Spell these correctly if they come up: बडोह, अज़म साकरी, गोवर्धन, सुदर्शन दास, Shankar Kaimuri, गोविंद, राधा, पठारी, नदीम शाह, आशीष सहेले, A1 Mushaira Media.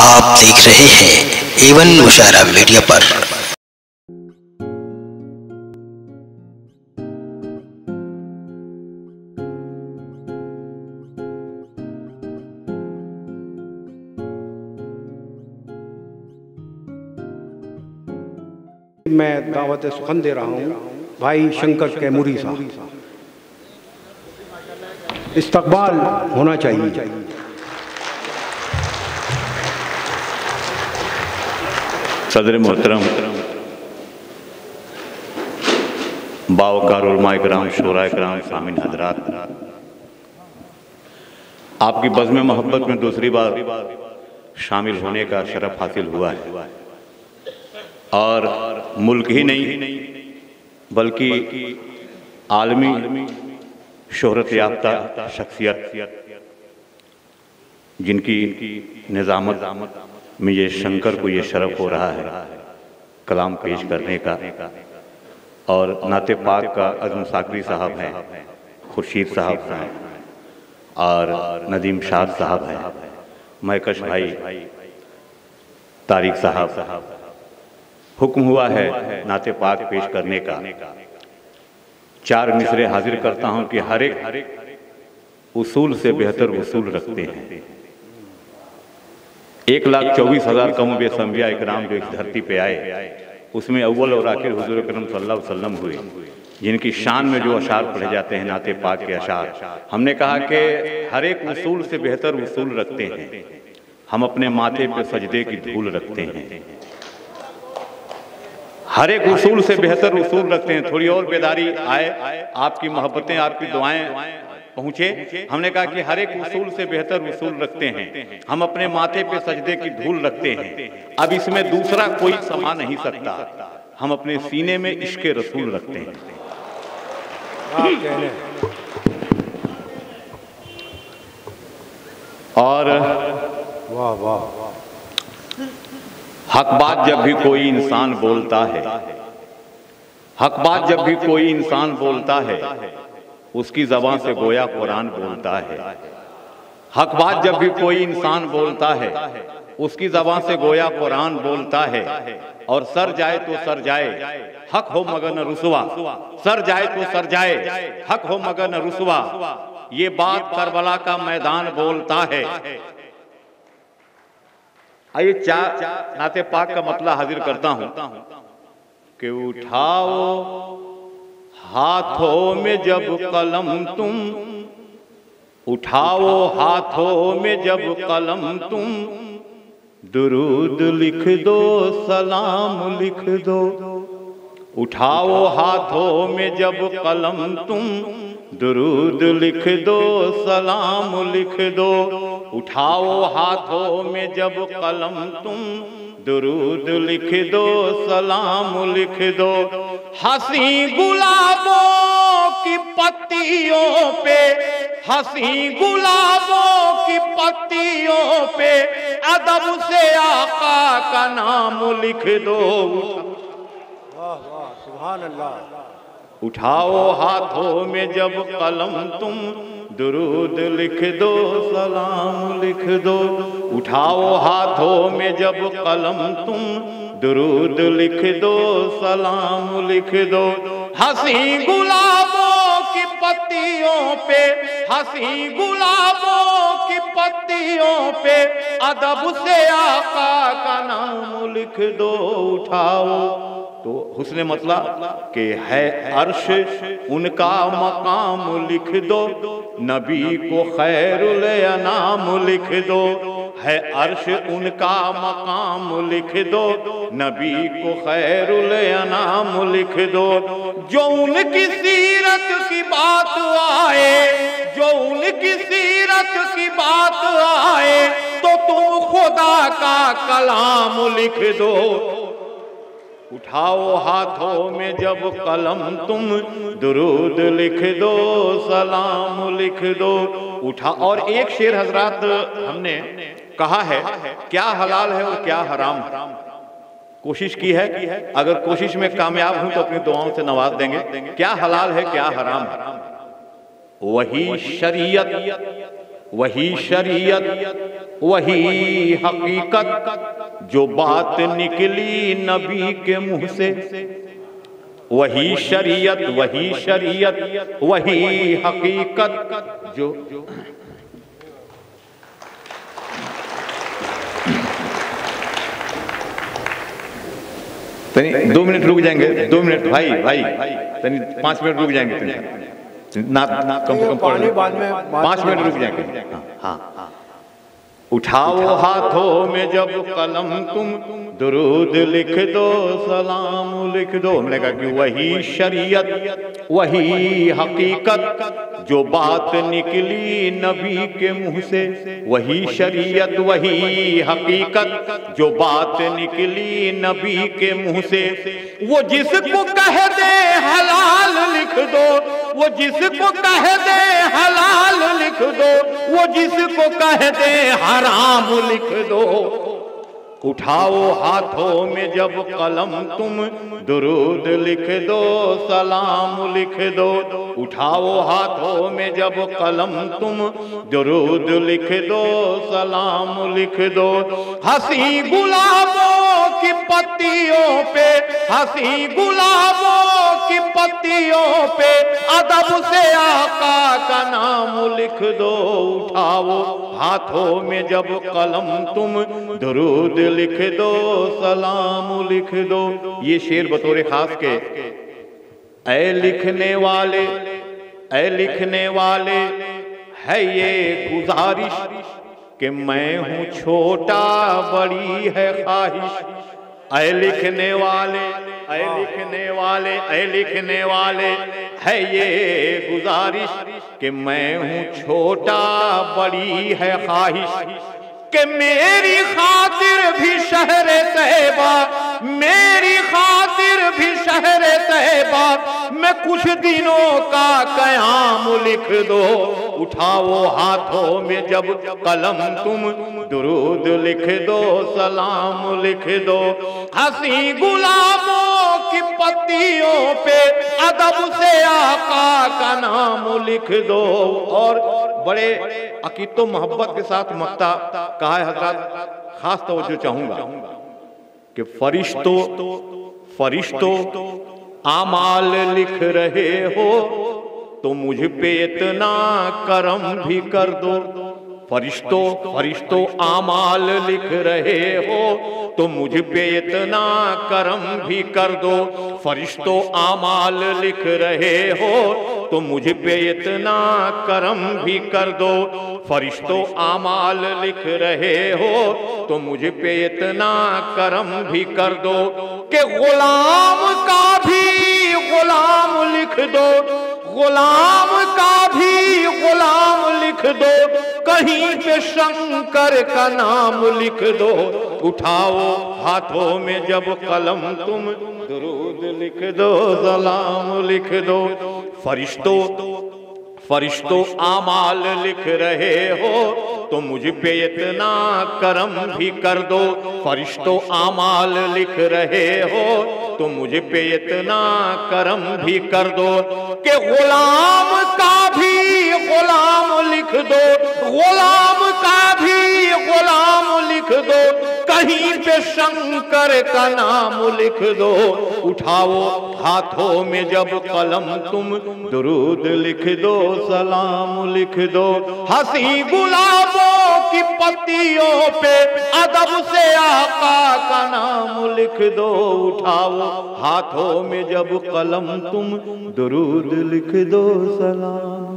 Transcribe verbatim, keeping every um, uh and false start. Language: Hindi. आप देख रहे हैं ए वन मुशायरा मीडिया पर। मैं दावत सुखन दे रहा हूँ भाई शंकर कैमूरी साहब। इस्तकबाल होना चाहिए। सदर मोहतरम, बावकार उलमाए कराम, शोराए कराम, सामीन हजरात, आपकी बज़्म मोहब्बत में दूसरी बार शामिल होने का शरफ हासिल हुआ है। और मुल्क ही नहीं बल्कि आलमी शोहरत याफ्ता शख्सियत, जिनकी निज़ामत में ये शंकर को ये शरफ हो रहा है कलाम पेश करने का, और नाते पाक का अज़म साकरी साहब हैं, खुर्शीद साहब हैं और नदीम शाह साहब हैं, महकश भाई तारिक साहब। हुक्म हुआ है नाते पाक पेश करने का। चार मिसरे हाजिर करता हूं कि हर एक उसूल से बेहतर उसूल रखते हैं। एक लाख चौबीस हज़ार कम बेस अंबिया इकराम जो इस धरती पे आए, उसमें अव्वल और आखिर हुजूर करम सल्लल्लाहु अलैहि वसल्लम हुए, जिनकी शान में जो अशार पढ़े जाते हैं नाते पाक के अशार। हमने कहा कि हर एक उसूल से बेहतर उसूल रखते हैं। हम अपने माथे पे सजदे की धूल रखते हैं। हर एक उसूल से बेहतर उसूल रखते हैं। थोड़ी और बेदारी आए, आपकी मोहब्बतें, आपकी दुआएँ पहुंचे। हमने कहा कि हर एक उसूल से बेहतर उसूल रखते हैं। हम अपने माथे पे सजदे की धूल रखते हैं। अब इसमें दूसरा कोई समा नहीं सकता। हम अपने सीने में इश्के रसूल रखते हैं। और वाह वाह, हक बात जब भी कोई इंसान बोलता है, हक बात जब भी कोई इंसान बोलता है, उसकी ज़बान से गोया कुरान बोलता है। हक बात जब भी कोई इंसान बोलता है, उसकी ज़बान से गोया कुरान बोलता है। और सर जाए तो सर जाए, हक हो मगर न रुसवा। सर जाए तो सर जाए, हक हो मगर न रुसवा। ये बात करबला का मैदान बोलता है। आइए चार नाते पाक का मतला हाजिर करता हूँ कि उठाओ हाथों में जब कलम तुम, उठाओ हाथों में जब कलम तुम, दुरूद लिख दो सलाम लिख दो। उठाओ हाथों में जब कलम तुम, दुरूद लिख दो सलाम लिख दो। उठाओ हाथों में जब कलम तुम, दुरूद लिख दो सलाम लिख दो। हसी गुलाबों की पत्तियों पे, हसी गुलाबों की पत्तियों पे, अदब से आका का नाम लिख दो। वाह वाह, सुभान अल्लाह। उठाओ हाथों में जब कलम तुम, दुरूद लिख दो सलाम लिख दो। उठाओ हाथों में जब कलम तुम, दुरूद लिख दो सलाम लिख दो। हंसी गुलाबों की पत्तियों पे, हंसी गुलाबों की पत्तियों पे, अदब से आका का नाम लिख दो। उठाओ तो हुस्ने मतला के है अर्श उनका मकाम लिख दो, नबी को खैरुल अनाम लिख दो। है अर्श उनका मकाम लिख दो, नबी को खैरुल अनाम लिख दो। जो उनकी सीरत की बात आए, जो उनकी सीरत की बात आए, तो तुम खुदा का कलाम लिख दो। उठाओ हाथों में जब कलम तुम, दुरूद लिख दो सलाम लिख दो। उठा और एक शेर हजरात हमने कहा है, क्या हलाल है और क्या हराम है। कोशिश की है, अगर कोशिश में कामयाब हूं तो अपनी दुआओं से नवाज देंगे। क्या हलाल है क्या हराम है, वही शरीयत वही शरीयत वही हकीकत जो बात निकली नबी के मुँह से, वही शरीयत वही शरीयत वही हकीकत जो दो मिनट रुक जाएंगे, दो मिनट भाई भाई पाँच मिनट रुक जाएंगे ना, ना कम कम पढ़ पाँच मिनट रुक जाएंगे। हाँ, उठाओ हाथों में जब कलम तुम दुरूद लिख दो सलाम लिख दो। हमने कहा कि वही शरीयत वही हकीकत जो बात निकली नबी के मुँह से, वही शरीयत वही हकीकत जो बात निकली नबी के मुँह से। वो जिसको कह दे हलाल लिख दो, वो जिसको कह दे हलाल लिख दो, वो जिसको कह दे हराम लिख दो। उठाओ हाथों में जब कलम तुम दुरूद लिख दो सलाम लिख दो। उठाओ हाथों में जब कलम तुम दुरूद लिख दो सलाम लिख दो। हंसी गुलाबों की पत्तियों पे, हंसी गुलाबों की पत्तियों पे अदब से आका का नाम लिख दो। उठाओ हाथों में जब कलम तुम दुरूद लिख दो सलाम लिख दो। ये शेर बतौर खास के ऐ लिखने वाले ऐ लिखने वाले है ये गुजारिश कि मैं हूँ छोटा बड़ी है ख्वाहिश। ऐ लिखने वाले ऐ लिखने वाले ऐ लिखने वाले है ये गुजारिश कि मैं हूँ छोटा बड़ी है ख्वाहिश। कि मेरी खातिर भी शहर तैयबा, मेरी खातिर भी शहर तैयबा मैं कुछ दिनों का क़याम लिख दो। उठाओ हाथों में जब कलम तुम दुरूद लिख दो सलाम लिख दो। हंसी गुलाबों की पत्तियों पे अदब से आका का नाम लिख दो। और बड़े अकीदो मोहब्बत के साथ मक्ता कहा है हजरत, खास तवज्जो चाहूंगा कि फरिश्तों फरिश्तों आमाल लिख रहे हो तो मुझ पे इतना करम भी कर दो। फरिश्तों फरिश्तों आमाल लिख रहे हो तो मुझ पे इतना करम भी कर दो। फरिश्तों आमाल लिख रहे हो तो मुझ पे इतना करम भी कर दो। फरिश्तों आमाल लिख रहे हो तो मुझ पे इतना करम भी कर दो। कि गुलाम का भी गुलाम लिख दो, गुलाम का भी गुलाम लिख दो, कहीं पे शंकर का नाम लिख दो। उठाओ हाथों में जब कलम तुम दुरूद लिख दो सलाम लिख दो। फरिश्तों फरिश्तों आमाल लिख रहे हो तो मुझ पे इतना करम भी कर दो। फरिश्तों आमाल लिख रहे हो तो मुझ पे इतना करम भी कर दो। कि गुलाम का भी गुलाम लिख दो, गुलाम का भी गुलाम लिख दो, कहीं पे शंकर का नाम लिख दो। उठाओ हाथों में जब कलम तुम दुरूद लिख दो सलाम लिख दो। हंसी गुलाबों की पत्तियों पे अदब से आका का नाम लिख दो। उठाओ हाथों में जब कलम तुम दुरूद लिख दो सलाम।